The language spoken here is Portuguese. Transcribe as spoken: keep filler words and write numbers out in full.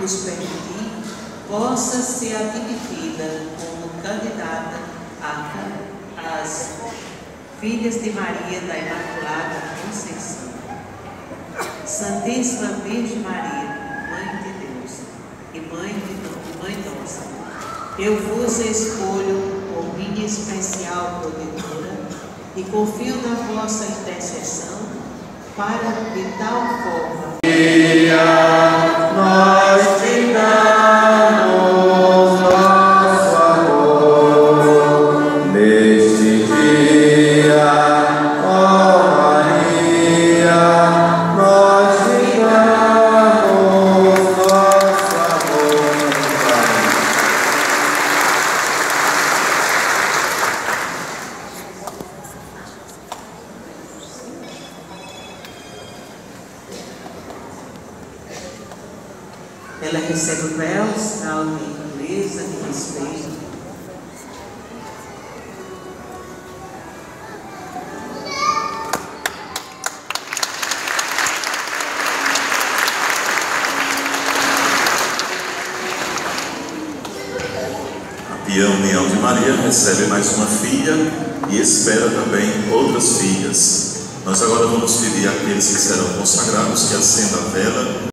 nos permitir, possa ser admitida como candidata às Filhas de Maria da Imaculada Conceição. Santíssima Virgem Maria, Mãe de Deus e Mãe de Mãe Nossa, eu vos escolho como minha especial protetora e confio na vossa intercessão para de tal forma. Maria, nós te damos nossa dor neste dia. Ela recebe o belo sinal de beleza e respeito. A Pia União de Maria recebe mais uma filha e espera também outras filhas. Nós agora vamos pedir àqueles que serão consagrados que acendam a vela.